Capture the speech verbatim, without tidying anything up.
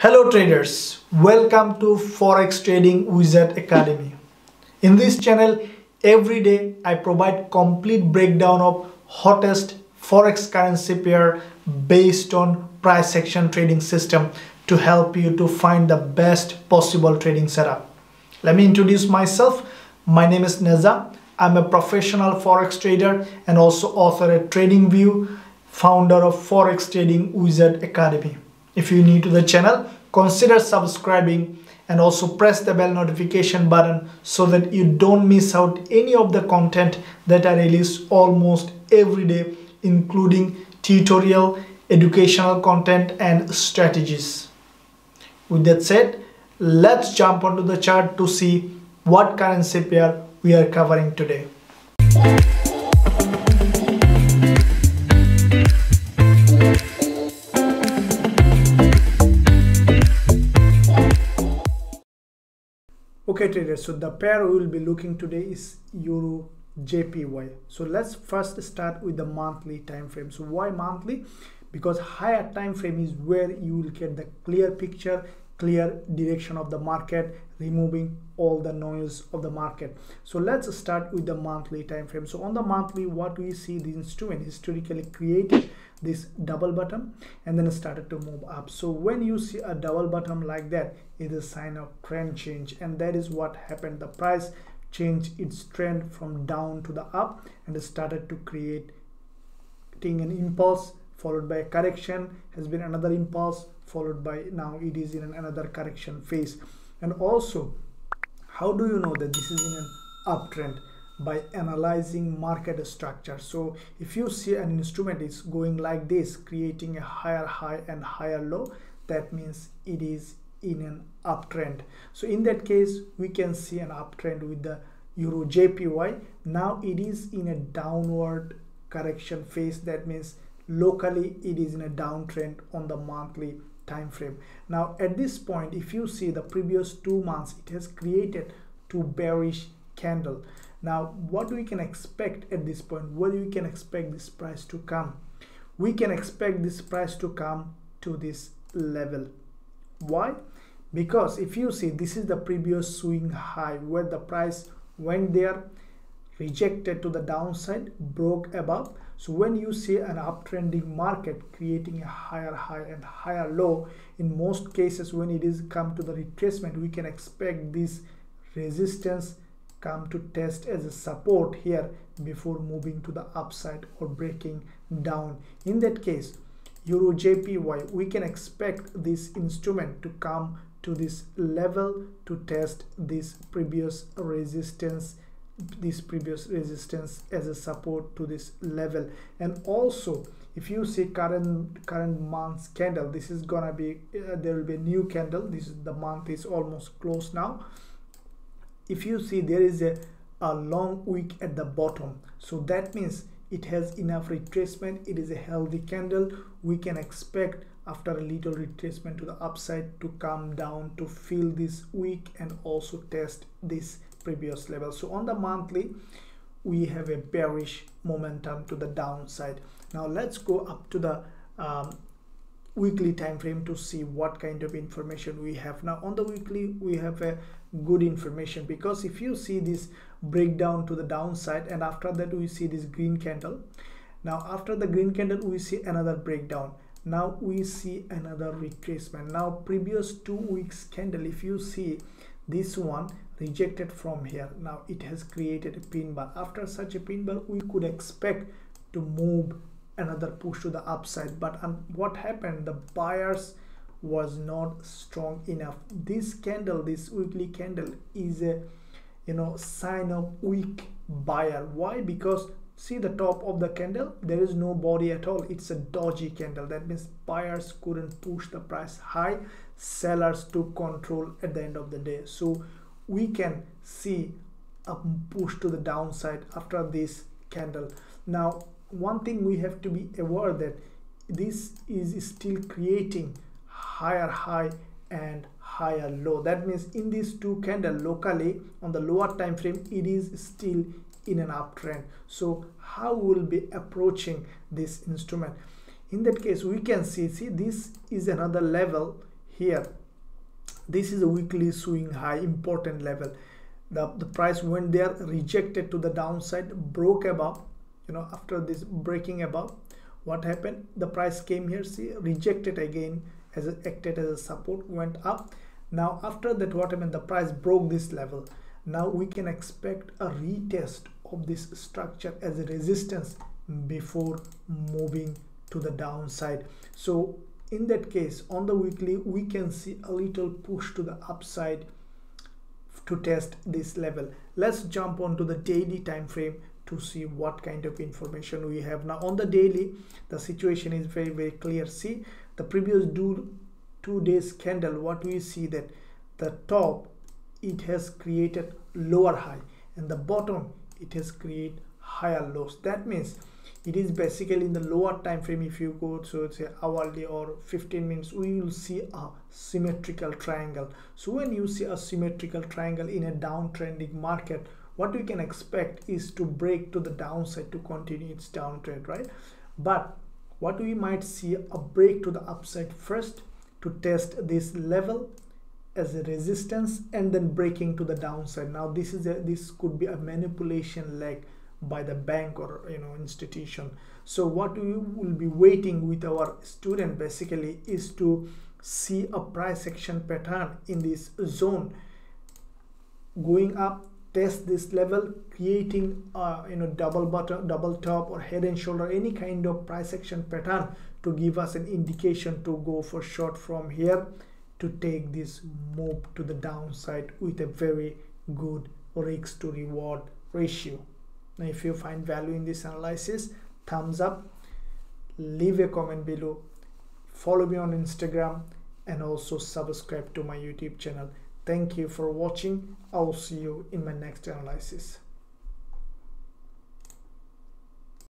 Hello traders, welcome to Forex Trading Wizard Academy. In this channel, every day I provide complete breakdown of hottest Forex currency pair based on price action trading system to help you to find the best possible trading setup. Let me introduce myself. My name is Neza. I'm a professional Forex trader and also author at TradingView, founder of Forex Trading Wizard Academy. If you're new to the channel, consider subscribing and also press the bell notification button so that you don't miss out any of the content that I release almost every day, including tutorial, educational content and strategies. With that said, let's jump onto the chart to see what currency pair we are covering today. Okay traders, so the pair we will be looking today is euro J P Y. So let's first start with the monthly time frame. So why monthly? Because higher time frame is where you will get the clear picture, clear direction of the market, removing all the noise of the market. So let's start with the monthly time frame. So on the monthly, what we see, the instrument historically created this double bottom and then started to move up. So when you see a double bottom like that, is a sign of trend change, and that is what happened. The price changed its trend from down to the up and started to create an impulse, followed by a correction, has been another impulse, followed by now it is in another correction phase. And also, how do you know that this is in an uptrend? By analyzing market structure. So if you see an instrument is going like this, creating a higher high and higher low, that means it is in an uptrend. So in that case, we can see an uptrend with the euro J P Y. Now it is in a downward correction phase. That means locally it is in a downtrend on the monthly time frame. Now at this point, if you see the previous two months, it has created two bearish candle. Now what we can expect at this point, where we can expect this price to come, we can expect this price to come to this level. Why? Because if you see, this is the previous swing high where the price went there, rejected to the downside, broke above. So when you see an uptrending market creating a higher high and higher low, in most cases when it is come to the retracement, we can expect this resistance come to test as a support here before moving to the upside or breaking down. In that case, euro J P Y, we can expect this instrument to come to this level to test this previous resistance this previous resistance as a support to this level. And also, if you see current current month's candle, this is gonna be uh, there will be a new candle. This is the month is almost closed now. If you see, there is a, a long wick at the bottom, so that means it has enough retracement. It is a healthy candle. We can expect after a little retracement to the upside to come down to fill this wick and also test this previous level. So on the monthly, we have a bearish momentum to the downside. Now let's go up to the um, weekly time frame to see what kind of information we have. Now on the weekly, we have a good information, because if you see this breakdown to the downside, and after that we see this green candle. Now after the green candle, we see another breakdown. Now we see another retracement. Now previous two weeks candle, if you see, this one rejected from here. Now it has created a pin bar. After such a pin bar, we could expect to move another push to the upside, but um, what happened, the buyers was not strong enough. This candle, this weekly candle, is a you know sign of weak buyer. Why? Because see the top of the candle, there is no body at all. It's a dodgy candle. That means buyers couldn't push the price high, sellers took control at the end of the day. So we can see a push to the downside after this candle. Now one thing we have to be aware, that this is still creating higher high and higher low. That means in these two candles locally on the lower time frame, it is still in an uptrend. So how we'll be approaching this instrument? In that case, we can see see this is another level. here. This is a weekly swing high, important level. The, the price went there, rejected to the downside, broke above, you know, after this breaking above, what happened? The price came here, see, rejected again, as it acted as a support, went up. Now after that, what happened? The price broke this level. Now we can expect a retest of this structure as a resistance before moving to the downside. So in that case, on the weekly, we can see a little push to the upside to test this level. Let's jump onto the daily time frame to see what kind of information we have. Now on the daily, the situation is very very clear. See the previous two two days candle, what we see that the top, it has created lower high, and the bottom, it has created higher lows. That means it is basically in the lower time frame. If you go, so it's a hourly or fifteen minutes, we will see a symmetrical triangle. So when you see a symmetrical triangle in a downtrending market, what we can expect is to break to the downside to continue its downtrend, right? But what we might see a break to the upside first to test this level as a resistance, and then breaking to the downside. Now this is a, this could be a manipulation leg by the bank or, you know, institution. So what we will be waiting with our student basically is to see a price action pattern in this zone going up, test this level, creating uh you know, double bottom, double top, or head and shoulder, any kind of price action pattern to give us an indication to go for short from here, to take this move to the downside with a very good risk to reward ratio. Now if you find value in this analysis, thumbs up, leave a comment below, follow me on Instagram, and also subscribe to my YouTube channel. Thank you for watching. I'll see you in my next analysis.